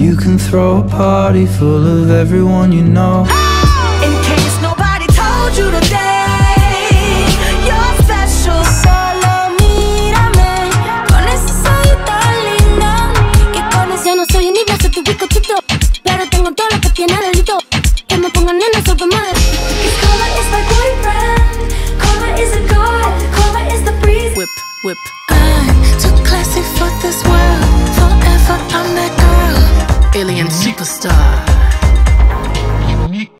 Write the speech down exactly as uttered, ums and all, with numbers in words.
You can throw a party full of everyone you know. Oh! In case nobody told you today, you're special. Solo mírame, con eso soy tan linda. Que con eso yo no soy un niño, soy tu bizcochito. Pero tengo todo lo que tiene delito. Que me pongan en eso de madre. Cause Cola is my boyfriend. Cola is a god. Cola is the breeze. Whip, whip. I'm too classic for this world. Forever I'm that girl. Alien Superstar.